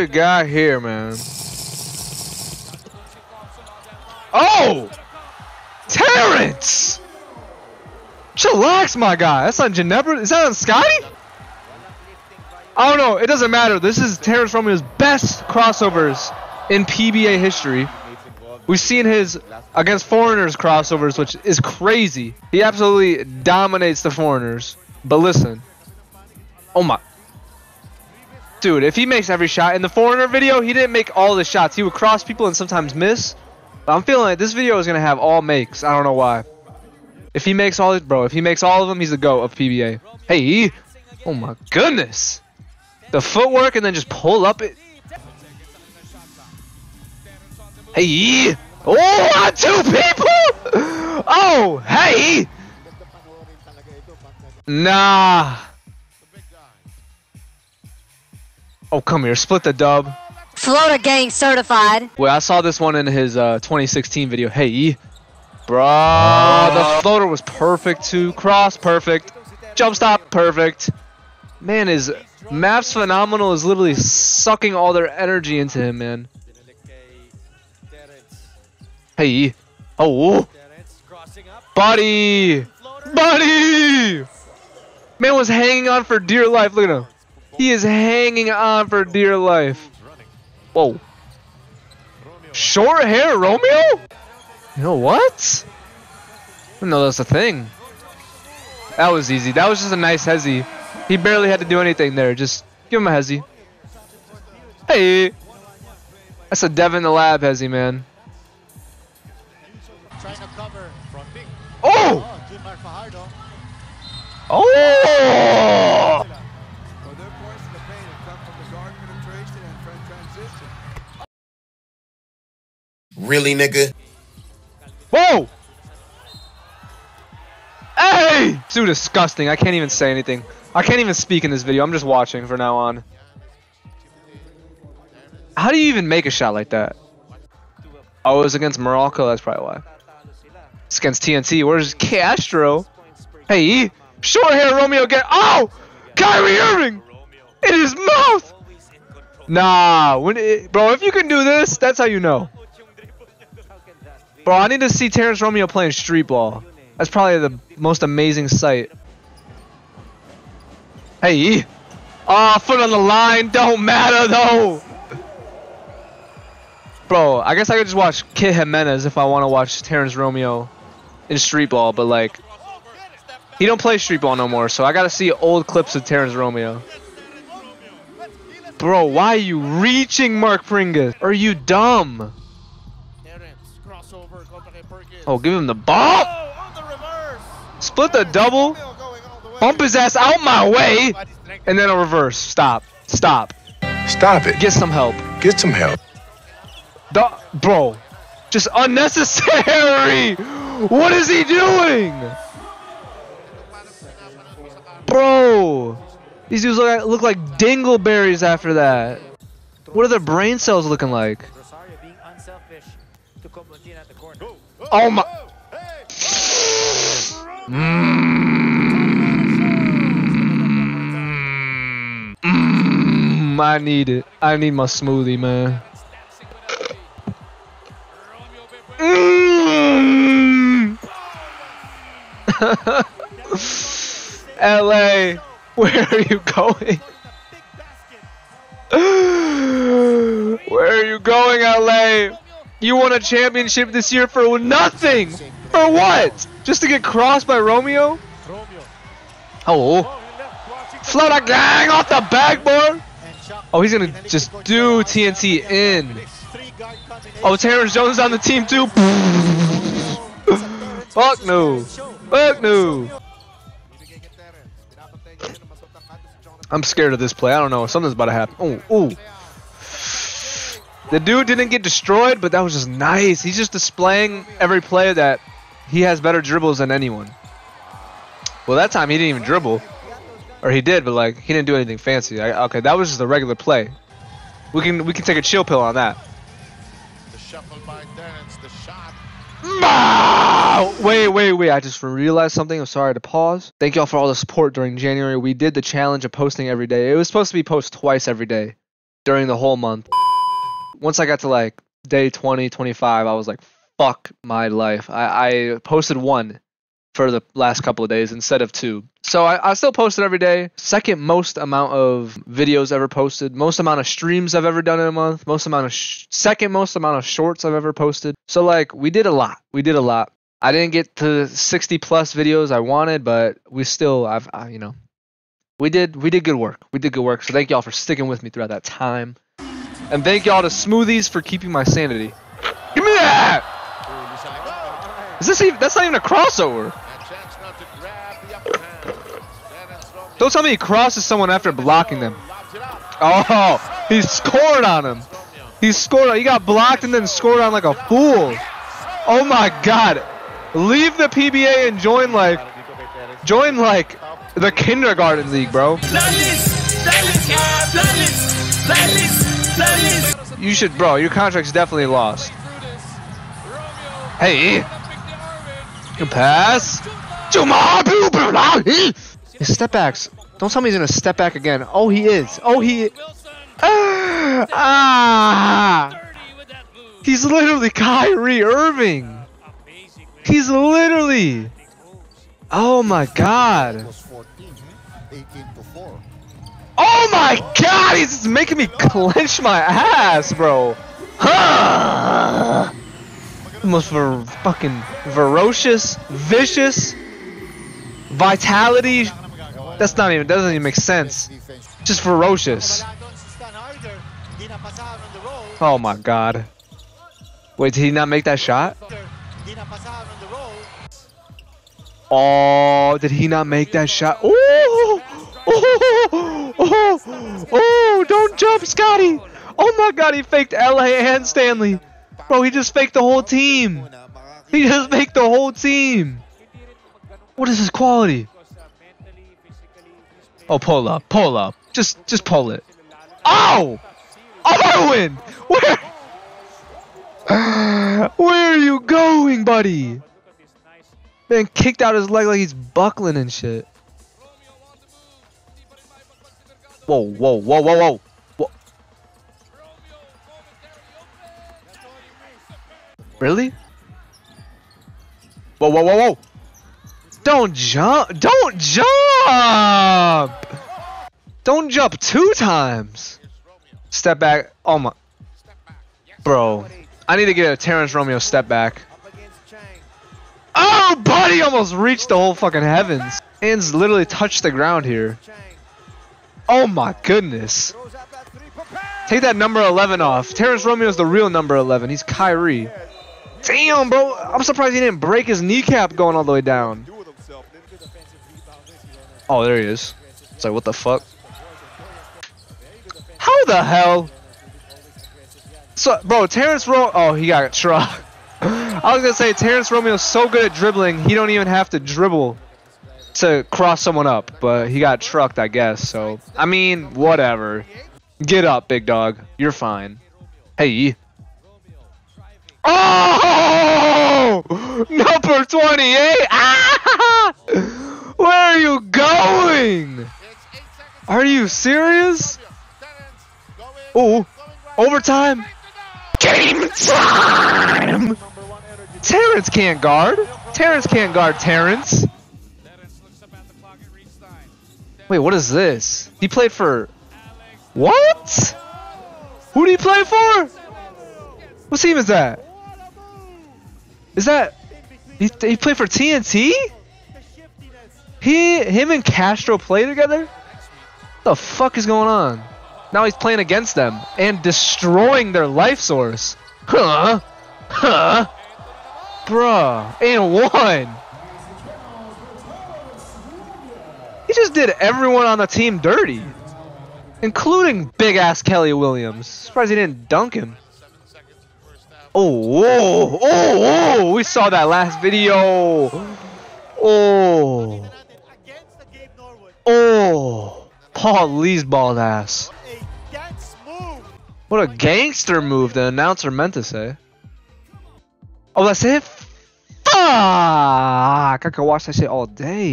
we got here, man? Oh! Terrence! Chillax, my guy. That's on Ginebra. Is that on Scotty? I don't know. It doesn't matter. This is Terrence Romeo's best crossovers in PBA history. We've seen his against foreigners crossovers, which is crazy. He absolutely dominates the foreigners. But listen. Oh, my. Dude, if he makes every shot. In the foreigner video, he didn't make all the shots. He would cross people and sometimes miss. But I'm feeling like this video is going to have all makes. I don't know why. If he makes all... Bro, if he makes all of them, he's the GOAT of PBA. Hey! Oh, my goodness! The footwork and then just pull up it. Hey! Oh, on two people! Oh, hey! Nah. Oh, come here. Split the dub. Florida gang certified. Wait, I saw this one in his 2016 video. Hey! Bro, the floater was perfect too. Cross, perfect. Jump stop, perfect. Man, is Mavs Phenomenal is literally sucking all their energy into him, man. Hey. Oh. Buddy. Buddy. Man was hanging on for dear life. Look at him. He is hanging on for dear life. Whoa. Short hair, Romeo? You know what? No, that's the thing. That was easy. That was just a nice Hezzy. He barely had to do anything there. Just give him a Hezzy. Hey. That's a Devin the Lab Hezzy, man. Oh! Oh! Really, nigga? Whoa! Hey! So disgusting. I can't even say anything. I can't even speak in this video. I'm just watching from now on. How do you even make a shot like that? Oh, it was against Morocco. That's probably why. It's against TNT. Where's Castro? Hey, short hair Romeo get. Oh! Kyrie Irving! In his mouth! Nah. Bro, if you can do this, that's how you know. Bro, I need to see Terrence Romeo playing street ball. That's probably the most amazing sight. Hey. Ah, oh, foot on the line. Don't matter, though. Bro, I guess I could just watch Kit Jimenez if I want to watch Terrence Romeo in street ball. But, like, he don't play street ball no more. So I got to see old clips of Terrence Romeo. Bro, why are you reaching Mark Pringas? Are you dumb? Oh, give him the ball. Split the double. Bump his ass out my way. And then a reverse. Stop. Stop. Stop it. Get some help. Get some help. Bro. Just unnecessary. What is he doing? Bro. These dudes look like dingleberries after that. What are their brain cells looking like? Oh my! I need it. I need my smoothie, man. LA, where are you going? Where are you going, LA? You won a championship this year for nothing! For what? Just to get crossed by Romeo? Oh. Florida gang off the backboard! Oh, he's gonna just do TNT in. Oh, Terrence Jones on the team too? Fuck no. Fuck no. I'm scared of this play. I don't know. Something's about to happen. Oh, ooh. The dude didn't get destroyed, but that was just nice. He's just displaying every play that he has better dribbles than anyone. Well, that time he didn't even dribble. Or he did, but like he didn't do anything fancy. Okay, that was just a regular play. We can take a chill pill on that. The shuffle by Terrence, the shot. Wait. I just realized something. I'm sorry to pause. Thank y'all for all the support during January. We did the challenge of posting every day. It was supposed to be post twice every day. during the whole month. Once I got to like day 20, 25, I was like, fuck my life. I posted one for the last couple of days instead of two. So I still posted every day. Second most amount of videos ever posted. Most amount of streams I've ever done in a month. Second most amount of shorts I've ever posted. So like we did a lot. I didn't get to 60 plus videos I wanted, but we still, you know, we did good work. So thank y'all for sticking with me throughout that time. And thank y'all to Smoothies for keeping my sanity. Give me that! Is this even, that's not even a crossover. Don't tell me he crosses someone after blocking them. Oh, he scored on him. He got blocked and then scored on like a fool. Oh my God. Leave the PBA and join like, the kindergarten league, bro. You should, bro, your contract's definitely lost. Hey. Good pass. His step backs. Don't tell me he's gonna step back again. Oh, he is. He's literally Kyrie Irving. He's literally. Oh my God. Oh my God, he's making me clench my ass, bro. The most fucking ferocious, vicious vitality. That's not even, doesn't even make sense. Just ferocious. Oh my God. Wait, did he not make that shot? Oh, did he not make that shot? Oh, don't jump, Scotty. Oh my God, he faked LA and Stanley. Bro, he just faked the whole team. What is his quality? Oh, pull up, Just pull it. Oh! Irwin! Where are you going, buddy? Man kicked out his leg like he's buckling and shit. Whoa, whoa. Really? Whoa, whoa. Don't jump. Don't jump two times. Step back. Oh my. Bro. I need to get a Terrence Romeo step back. Oh, buddy! Almost reached the whole fucking heavens. Hands literally touched the ground here. Oh my goodness. Take that number 11 off. Terrence Romeo's the real number 11. He's Kyrie. Damn, bro. I'm surprised he didn't break his kneecap going all the way down. Oh, there he is. It's like, what the fuck? How the hell? So, bro, Terrence Romeo. Oh, he got trucked. I was gonna say Terrence Romeo's so good at dribbling, he don't even have to dribble to cross someone up, but he got trucked, I guess. So, I mean, whatever. Get up, big dog. You're fine. Hey. Oh! Number 28. Ah! Where are you going? Are you serious? Oh, overtime. Game time! Terrence can't guard. Terrence. Wait, what is this? He played for... What? Who did he play for? What team is that? Is that... He played for TNT? Him and Castro play together? What the fuck is going on? Now he's playing against them and destroying their life source. Huh? Bruh. And one. He just did everyone on the team dirty. Including big ass Kelly Williams. Surprised he didn't dunk him. Oh, whoa. Oh, we saw that last video. Oh. Oh. Paul Lee's bald ass. What a gangster move the announcer meant to say. Oh, that's it? Fuck! I could watch that shit all day.